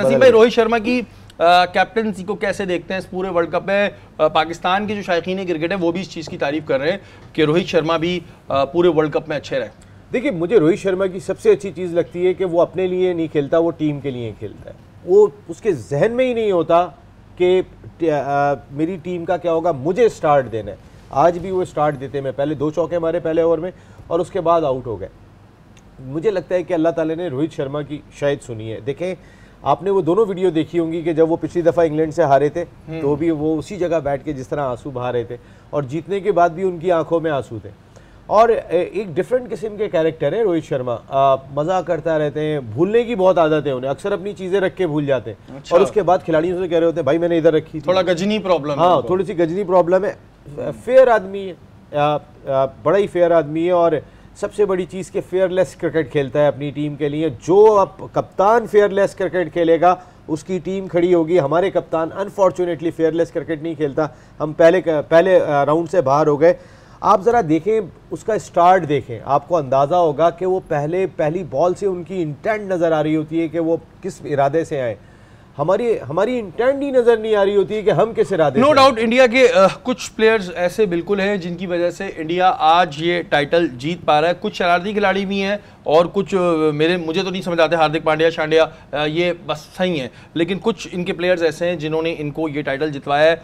नसीम भाई, रोहित शर्मा की कैप्टनसी को कैसे देखते हैं इस पूरे वर्ल्ड कप में? पाकिस्तान के जो शायकीन क्रिकेट है वो भी इस चीज़ की तारीफ कर रहे हैं कि रोहित शर्मा भी पूरे वर्ल्ड कप में अच्छे रहे। देखिए, मुझे रोहित शर्मा की सबसे अच्छी चीज़ लगती है कि वो अपने लिए नहीं खेलता, वो टीम के लिए खेलता है। वो उसके जहन में ही नहीं होता कि मेरी टीम का क्या होगा, मुझे स्टार्ट देना है। आज भी वो स्टार्ट देते हैं, पहले 2 चौके मारे पहले ओवर में और उसके बाद आउट हो गए। मुझे लगता है कि अल्लाह ताला ने रोहित शर्मा की शायद सुनी है। देखें, आपने वो दोनों वीडियो देखी होंगी कि जब वो पिछली दफ़ा इंग्लैंड से हारे थे तो भी वो उसी जगह बैठ के जिस तरह आंसू बहा रहे थे, और जीतने के बाद भी उनकी आंखों में आंसू थे। और एक डिफरेंट किस्म के कैरेक्टर है रोहित शर्मा। मजाक करता रहते हैं, भूलने की बहुत आदत है उन्हें, अक्सर अपनी चीज़ें रख के भूल जाते हैं। अच्छा। और उसके बाद खिलाड़ियों से कह रहे होते हैं, भाई मैंने इधर रखी, थोड़ा गजनी प्रॉब्लम। हाँ, थोड़ी सी गजनी प्रॉब्लम है। फेयर आदमी है, बड़ा ही फेयर आदमी है, और सबसे बड़ी चीज़ के फेयरलेस क्रिकेट खेलता है अपनी टीम के लिए। जो अब कप्तान फेयरलेस क्रिकेट खेलेगा उसकी टीम खड़ी होगी। हमारे कप्तान अनफॉर्चुनेटली फेयरलेस क्रिकेट नहीं खेलता, हम पहले राउंड से बाहर हो गए। आप ज़रा देखें, उसका स्टार्ट देखें, आपको अंदाज़ा होगा कि वो पहली बॉल से उनकी इंटेंट नज़र आ रही होती है कि वो किस इरादे से आए। हमारी इंटेंट ही नज़र नहीं आ रही होती है कि हम किस इरादे। नो डाउट इंडिया के कुछ प्लेयर्स ऐसे बिल्कुल हैं जिनकी वजह से इंडिया आज ये टाइटल जीत पा रहा है। कुछ शरारती खिलाड़ी भी हैं और कुछ मुझे तो नहीं समझ आते, हार्दिक पांड्या शांड्या ये बस सही हैं, लेकिन कुछ इनके प्लेयर्स ऐसे हैं जिन्होंने इनको ये टाइटल जितवाया है।